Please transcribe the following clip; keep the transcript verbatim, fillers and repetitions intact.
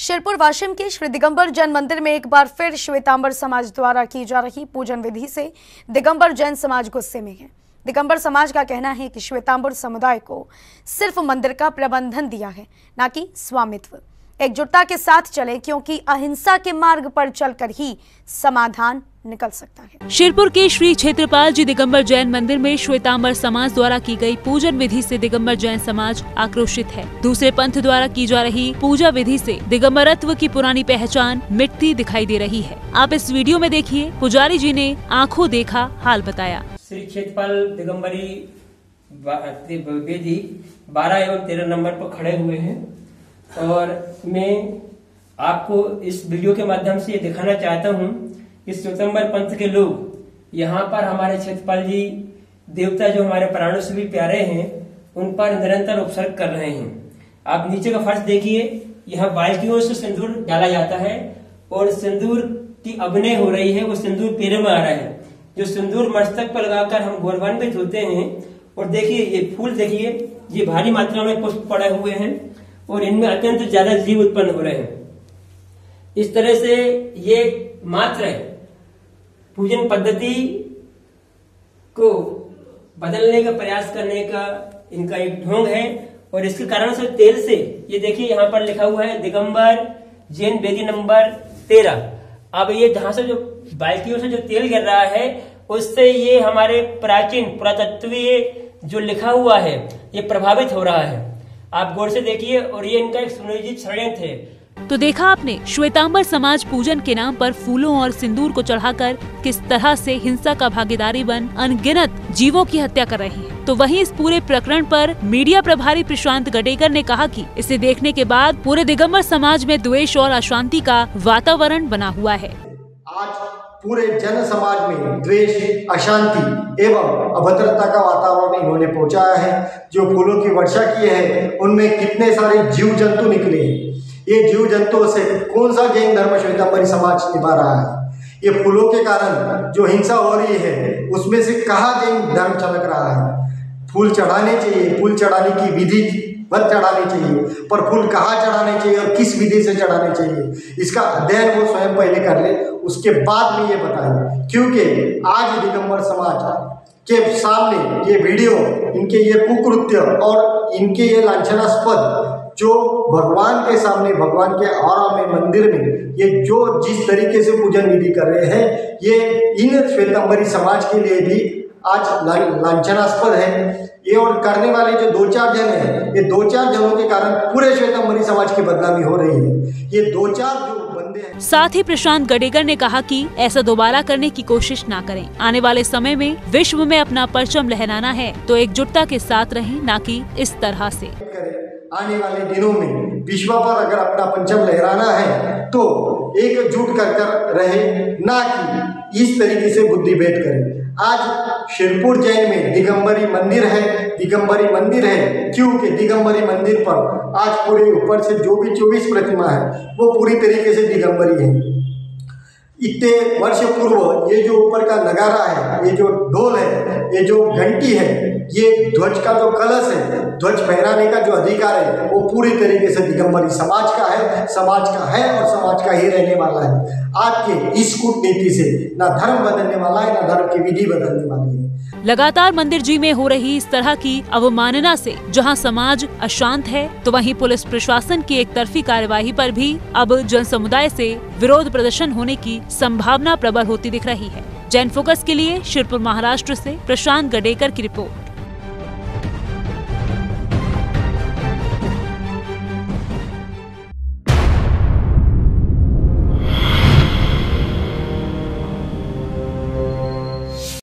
शिरपुर वाशिम के श्री दिगंबर जैन मंदिर में एक बार फिर श्वेतांबर समाज द्वारा की जा रही पूजन विधि से दिगंबर जैन समाज गुस्से में है। दिगंबर समाज का कहना है कि श्वेतांबर समुदाय को सिर्फ मंदिर का प्रबंधन दिया है, न कि स्वामित्व। एकजुटता के साथ चले, क्योंकि अहिंसा के मार्ग पर चलकर ही समाधान निकल सकता है। शिरपुर के श्री क्षेत्रपाल जी दिगंबर जैन मंदिर में श्वेतांबर समाज द्वारा की गई पूजन विधि से दिगंबर जैन समाज आक्रोशित है। दूसरे पंथ द्वारा की जा रही पूजा विधि से दिगंबरत्व की पुरानी पहचान मिटती दिखाई दे रही है। आप इस वीडियो में देखिए, पुजारी जी ने आंखों देखा हाल बताया। श्री क्षेत्रपाल दिगम्बरी वेदी बारह एवं तेरह नंबर पर खड़े हुए हैं और मैं आपको इस वीडियो के माध्यम से ये दिखाना चाहता हूँ कि श्वेतांबर पंथ के लोग यहाँ पर हमारे क्षेत्रपाल जी देवता जो हमारे प्राणों से भी प्यारे हैं उन पर निरंतर उपसर्ग कर रहे हैं। आप नीचे का फर्श देखिए, यहाँ बाल्टियों से सिंदूर डाला जाता है और सिंदूर की अभिनय हो रही है, वो सिंदूर पेरे में आ रहा है। जो सिंदूर मस्तक पर लगाकर हम गोरवान भी धोते हैं। और देखिए ये फूल देखिए, ये भारी मात्रा में पुष्प पड़े हुए हैं और इनमें अत्यंत ज्यादा जीव उत्पन्न हो रहे हैं। इस तरह से ये मात्र पूजन पद्धति को बदलने का प्रयास करने का इनका एक ढोंग है और इसके कारण से तेल से ये देखिए यहाँ पर लिखा हुआ है दिगंबर जैन वेदी नंबर तेरह। अब ये जहां से जो बाल्टियों से जो तेल गिर रहा है उससे ये हमारे प्राचीन पुरातत्वीय जो लिखा हुआ है ये प्रभावित हो रहा है। आप गौर से देखिए और ये इनका एक सुनियोजित षड्यंत्र है। तो देखा आपने, श्वेतांबर समाज पूजन के नाम पर फूलों और सिंदूर को चढ़ाकर किस तरह से हिंसा का भागीदारी बन अनगिनत जीवों की हत्या कर रही है। तो वहीं इस पूरे प्रकरण पर मीडिया प्रभारी प्रशांत गडेकर ने कहा कि इसे देखने के बाद पूरे दिगंबर समाज में द्वेष और अशांति का वातावरण बना हुआ है। आज पूरे जन समाज में द्वेष, अशांति एवं अभद्रता का वातावरण इन्होंने पहुंचाया है। जो फूलों की वर्षा की है उनमें कितने सारे जीव जंतु निकले हैं। ये जीव जंतुओं से कौन सा जैन धर्म श्वेतांबरी समाज निभा रहा है। ये फूलों के कारण जो हिंसा हो रही है उसमें से कहाँ जैन धर्म चमक रहा है। फूल चढ़ाने चाहिए, फूल चढ़ाने की विधि मत चढ़ानी चाहिए, पर फूल कहाँ चढ़ाने चाहिए और किस विधि से चढ़ाने चाहिए इसका अध्ययन वो स्वयं पहले कर ले, उसके बाद में ये बताएं। क्योंकि आज दिगंबर समाज के सामने ये वीडियो, इनके ये कुकृत्य और इनके ये लांछनास्पद जो भगवान के सामने, भगवान के आरा में, मंदिर में ये जो जिस तरीके से पूजन विधि कर रहे हैं ये इन श्वेतांबरी समाज के लिए भी आज लांछनास्पद है। ये और करने वाले जो दो चार जन हैं, ये दो चार जनों के कारण पूरे श्वेतांबरी समाज की बदनामी हो रही है। ये दो चार जो बंदे हैं। साथ ही प्रशांत गडेकर ने कहा कि ऐसा दोबारा करने की कोशिश ना करें। आने वाले समय में विश्व में अपना परचम लहराना है तो एकजुटता के साथ रहें, ना कि इस तरह से। आने वाले दिनों में विश्व पर अगर अपना पंचम लहराना है तो एकजुट कर कर रहे, ना कि इस तरीके से बुद्धि भेद करें। आज शिरपुर जैन में दिगंबरी मंदिर है, दिगंबरी मंदिर है क्योंकि दिगंबरी मंदिर पर आज पूरे ऊपर से जो भी चौबीस प्रतिमा है वो पूरी तरीके से दिगंबरी है। इतने वर्ष पूर्व ये जो ऊपर का नगारा है, ये जो ढोल है, ये जो घंटी है, ये ध्वज का जो कलश है, ध्वज फहराने का जो अधिकार है वो पूरी तरीके से दिगंबरी समाज का है, समाज का है और समाज का ही रहने वाला है। आपके इस कूटनीति से ना धर्म बदलने वाला है, ना धर्म की विधि बदलने वाली है। लगातार मंदिर जी में हो रही इस तरह की अवमानना से जहां समाज अशांत है, तो वहीं पुलिस प्रशासन की एकतरफी कार्यवाही पर भी अब जन समुदाय से विरोध प्रदर्शन होने की संभावना प्रबल होती दिख रही है। जैन फोकस के लिए शिरपुर महाराष्ट्र से प्रशांत गडेकर की रिपोर्ट।